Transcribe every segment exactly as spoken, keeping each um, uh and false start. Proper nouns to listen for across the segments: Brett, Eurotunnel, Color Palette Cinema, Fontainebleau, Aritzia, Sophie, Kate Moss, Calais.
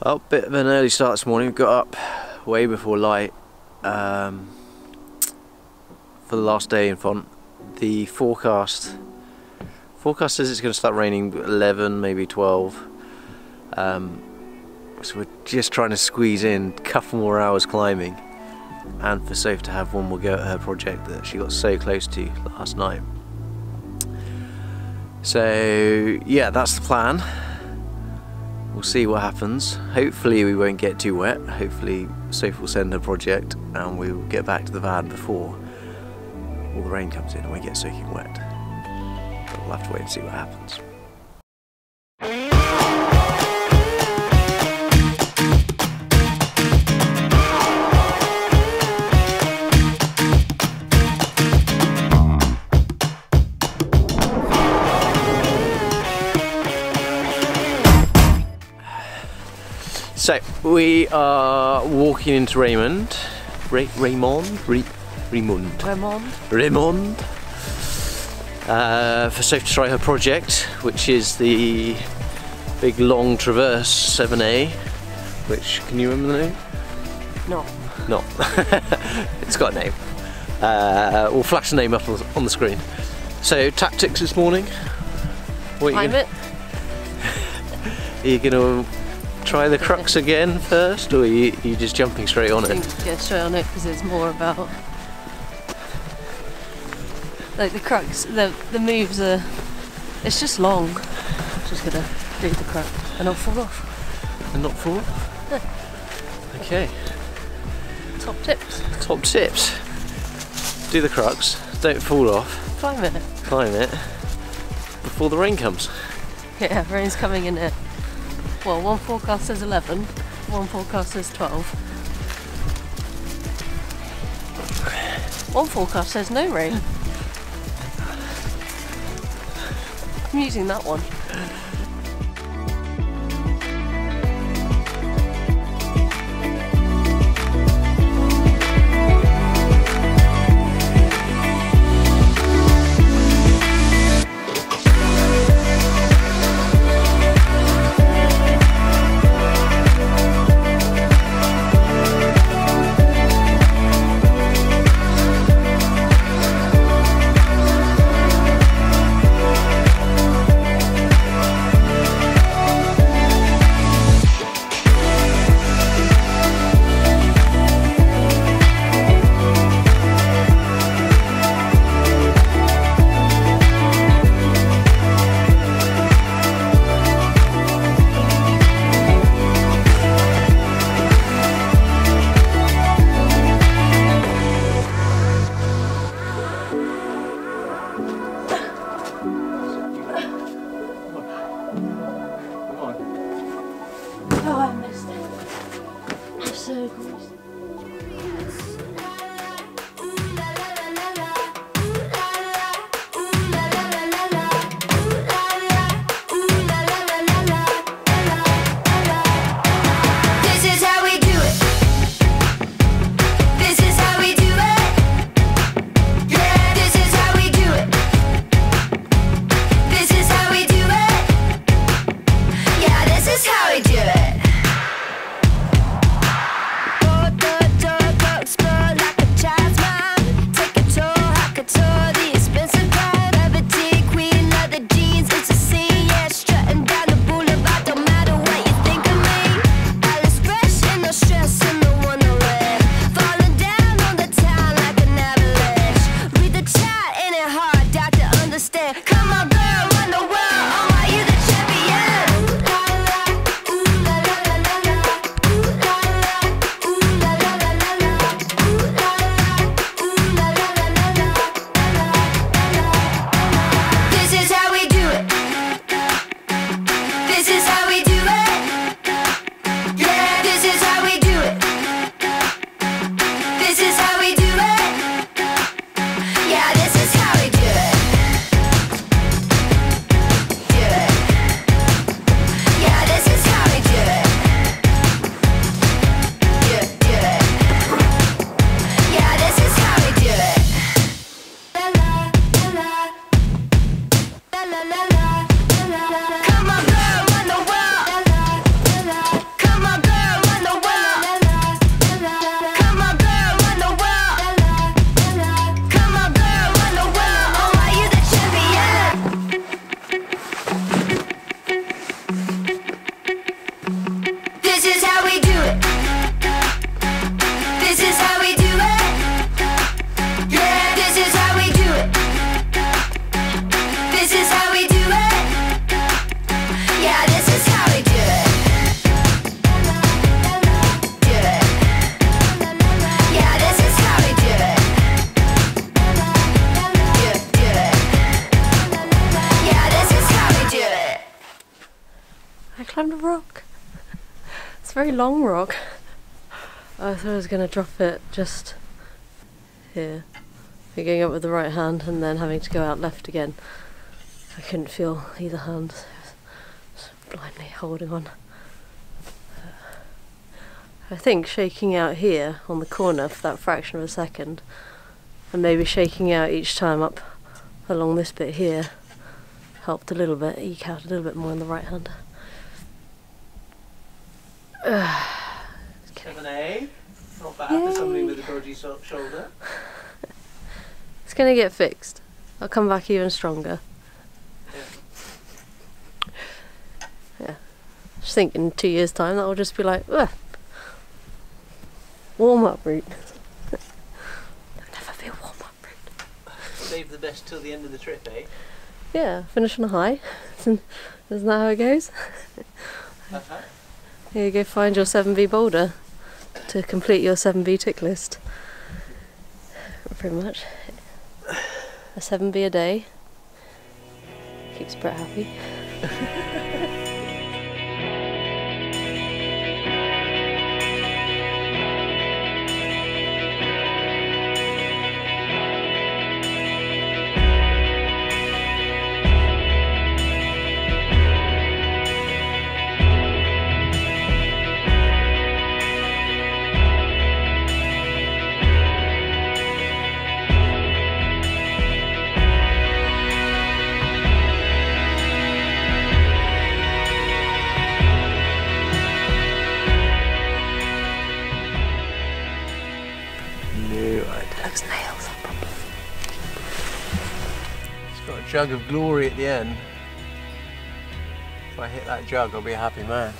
Oh, bit of an early start this morning. We got up way before light um, for the last day in Font. The forecast forecast says it's going to start raining eleven, maybe twelve. Um, so we're just trying to squeeze in a couple more hours climbing, and for Sophie to have one more go at her project that she got so close to last night. So yeah, that's the plan. We'll see what happens. Hopefully we won't get too wet. Hopefully Sophie will send her project and we'll get back to the van before all the rain comes in and we get soaking wet. But we'll have to wait and see what happens. So we are walking into Raymond, Ray, Raymond, Ray, Raymond, Raymond, Raymond, uh, for Sophie to try her project, which is the big long traverse seven A. Which, can you remember the name? No. No. It's got a name. Uh, we'll flash the name up on the screen. So tactics this morning. What are you gonna, it. Are you going to? Try the crux again first, or are you, are you just jumping straight on it? I think get straight on it because it's more about like the crux, the the moves are, it's just long. I'm just gonna do the crux and not fall off. And not fall off? No. Okay. Top tips. Top tips. Do the crux, don't fall off. Climb it. Climb it before the rain comes. Yeah, rain's coming in it. Well, one forecast says eleven, one forecast says twelve. One forecast says no rain. I'm using that one. Come on girl, run the world, oh, are you the champion? Ooh la la, ooh la rock. It's a very long rock. I thought I was going to drop it just here. Going up with the right hand and then having to go out left again. I couldn't feel either hand, so I was blindly holding on. I think shaking out here on the corner for that fraction of a second, and maybe shaking out each time up along this bit here, helped a little bit, eke out a little bit more on the right hand. Uh, Lemonade, not bad Yay. For somebody with a dodgy shoulder. It's gonna get fixed. I'll come back even stronger. Yeah. Yeah. Just think in two years' time that'll just be like, ugh. Warm up route. There'll never be a warm up route. Save the best till the end of the trip, eh? Yeah, finish on a high. Isn't that how it goes? Uh-huh. Here you go, find your seven B boulder to complete your seven B tick list. Pretty much. A seven B a day keeps Brett happy. Jug of glory at the end. If I hit that jug, I'll be a happy man.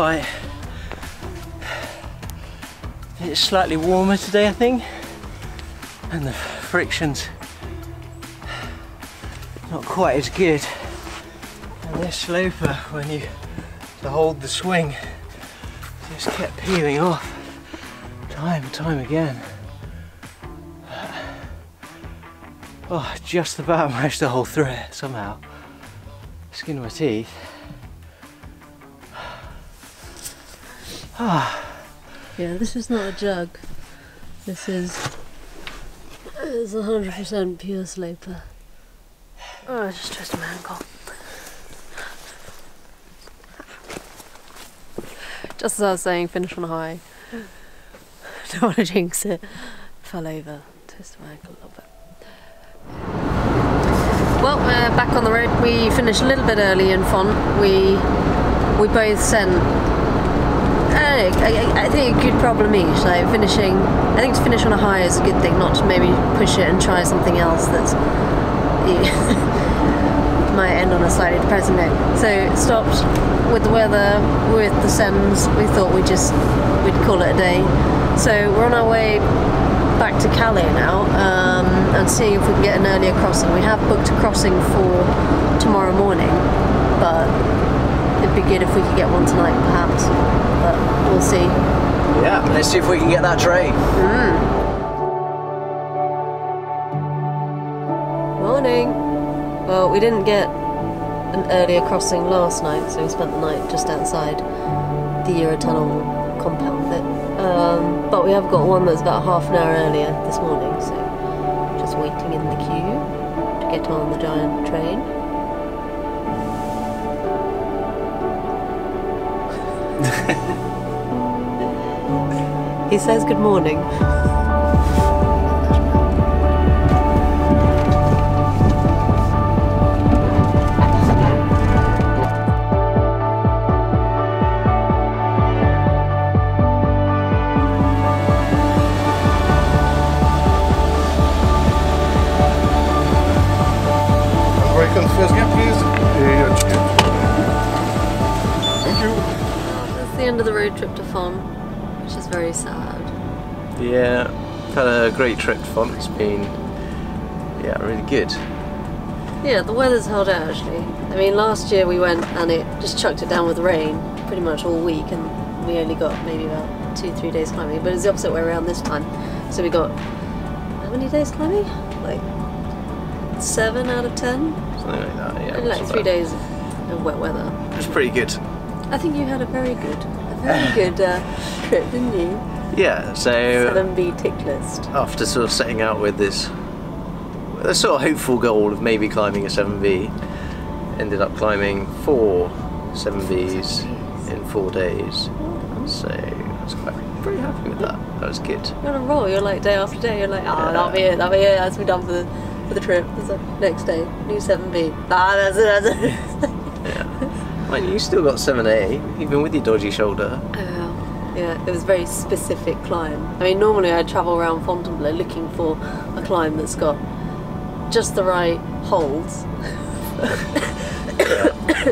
Fight. It's slightly warmer today, I think, and the friction's not quite as good. And this sloper, when you to hold the swing, just kept peeling off time and time again. Oh, just about managed to hold through it somehow. Skin of my teeth. Yeah, this is not a jug. This is it's one hundred percent pure sloper. Oh, I just twisted my ankle. Just as I was saying, finish on a high. Don't want to jinx it. Fell over, twisted my ankle a little bit. Well, we're back on the road. We finished a little bit early in Font. We we both sent, I, don't know, I, I think a good problem each, like finishing, I think to finish on a high is a good thing, not to maybe push it and try something else that's, yeah, might end on a slightly depressing note. So stopped with the weather, with the sends, we thought we'd just, we'd call it a day. So we're on our way back to Calais now, um, and see if we can get an earlier crossing. We have booked a crossing for tomorrow morning, but it'd be good if we could get one tonight perhaps, but we'll see. Yeah, let's see if we can get that train. Mm. Morning! Well, we didn't get an earlier crossing last night, so we spent the night just outside the Eurotunnel compound bit. Um, but we have got one that's about half an hour earlier this morning, so just waiting in the queue to get on the giant train. He says good morning. Trip to Fon, which is very sad. Yeah, had a great trip to Fon. It's been, yeah, really good. Yeah, the weather's held out actually. I mean, last year we went and it just chucked it down with rain pretty much all week, and we only got maybe about two, three days climbing. But it's the opposite way around this time. So we got how many days climbing? Like seven out of ten. Something like that. Yeah. And like three days of wet weather. It was pretty good. I think you had a very good. Very good uh, trip, didn't you? Yeah, so L M B tick list. After sort of setting out with this, the sort of hopeful goal of maybe climbing a seven B, ended up climbing four seven Bs in four days. Oh. So I was quite pretty happy with that. That was good. You're on a roll. You're like day after day. You're like, ah, oh, yeah. that'll be it. That'll be it. That's me done for the for the trip. It's like, next day, new seven B. Ah, that's it. That's it. You still got seven A, even with your dodgy shoulder. Oh, yeah, it was a very specific climb. I mean, normally I travel around Fontainebleau looking for a climb that's got just the right holds,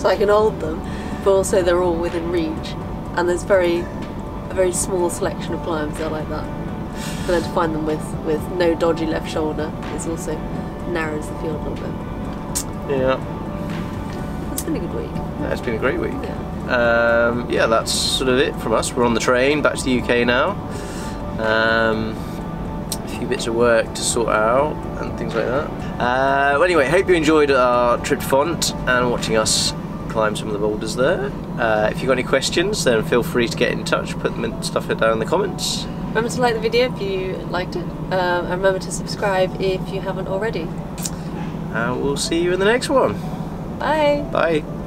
so I can hold them, but also they're all within reach. And there's very, a very small selection of climbs that are like that. And then to find them with, with no dodgy left shoulder is also narrows the field a little bit. Yeah. It's been a good week. Yeah, it's been a great week. Yeah. Um, yeah, that's sort of it from us. We're on the train back to the U K now. Um, a few bits of work to sort out and things like that. Uh, well, anyway, hope you enjoyed our trip to Fon and watching us climb some of the boulders there. Uh, if you've got any questions, then feel free to get in touch. Put them in, stuff down in the comments. Remember to like the video if you liked it, um, and remember to subscribe if you haven't already. And we'll see you in the next one. Bye. Bye.